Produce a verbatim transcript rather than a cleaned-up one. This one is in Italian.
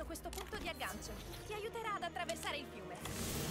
verso questo punto di aggancio. Ti aiuterà ad attraversare il fiume.